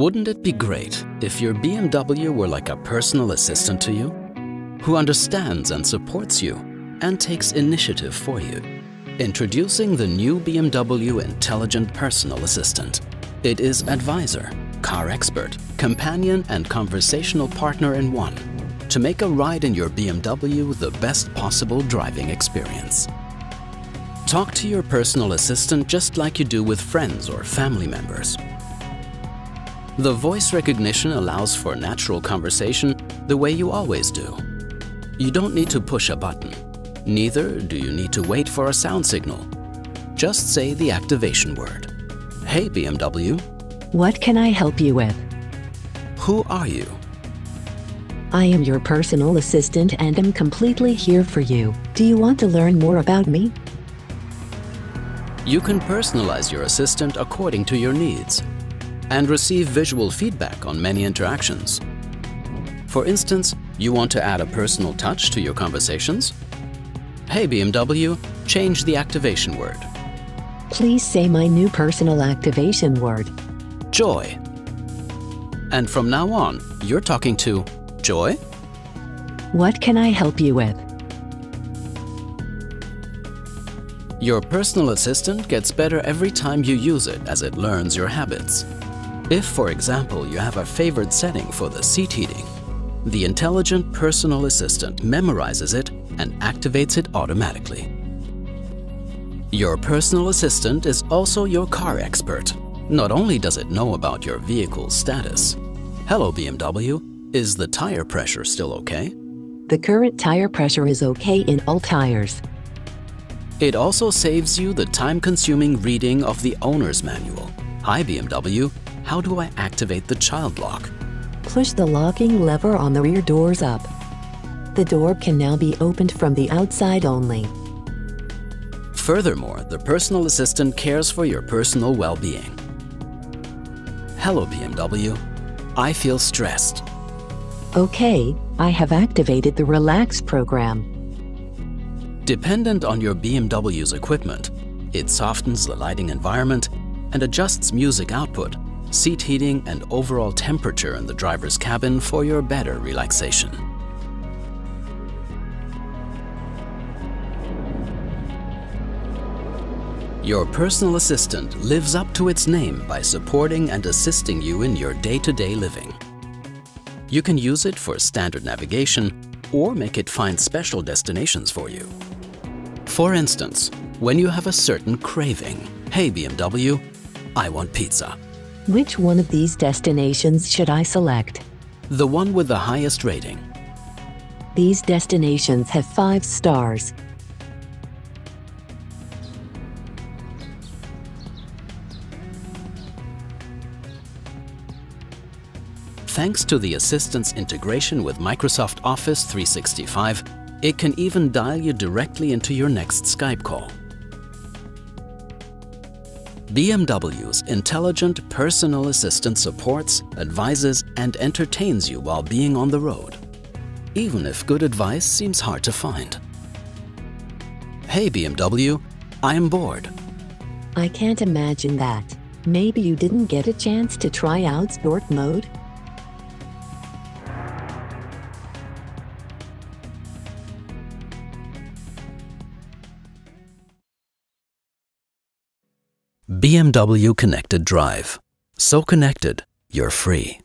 Wouldn't it be great if your BMW were like a personal assistant to you, who understands and supports you and takes initiative for you? Introducing the new BMW Intelligent Personal Assistant. It is advisor, car expert, companion and conversational partner in one, to make a ride in your BMW the best possible driving experience. Talk to your personal assistant just like you do with friends or family members. The voice recognition allows for natural conversation the way you always do. You don't need to push a button. Neither do you need to wait for a sound signal. Just say the activation word. Hey BMW. What can I help you with? Who are you? I am your personal assistant and am completely here for you. Do you want to learn more about me? You can personalize your assistant according to your needs and receive visual feedback on many interactions. For instance, you want to add a personal touch to your conversations? Hey BMW, change the activation word. Please say my new personal activation word. Joy. And from now on, you're talking to Joy. What can I help you with? Your personal assistant gets better every time you use it as it learns your habits. If, for example, you have a favored setting for the seat heating, the intelligent personal assistant memorizes it and activates it automatically. Your personal assistant is also your car expert. Not only does it know about your vehicle's status. Hello BMW, is the tire pressure still okay? The current tire pressure is okay in all tires. It also saves you the time-consuming reading of the owner's manual. Hi BMW. How do I activate the child lock? Push the locking lever on the rear doors up. The door can now be opened from the outside only. Furthermore, the personal assistant cares for your personal well-being. Hello BMW. I feel stressed. Okay, I have activated the Relax program. Dependent on your BMW's equipment, it softens the lighting environment and adjusts music output, seat heating and overall temperature in the driver's cabin for your better relaxation. Your personal assistant lives up to its name by supporting and assisting you in your day-to-day living. You can use it for standard navigation or make it find special destinations for you. For instance, when you have a certain craving, hey BMW, I want pizza. Which one of these destinations should I select? The one with the highest rating. These destinations have 5 stars. Thanks to the assistant's integration with Microsoft Office 365, it can even dial you directly into your next Skype call. BMW's intelligent personal assistant supports, advises, and entertains you while being on the road, even if good advice seems hard to find. Hey BMW, I am bored. I can't imagine that. Maybe you didn't get a chance to try out Sport mode? BMW Connected Drive. So connected, you're free.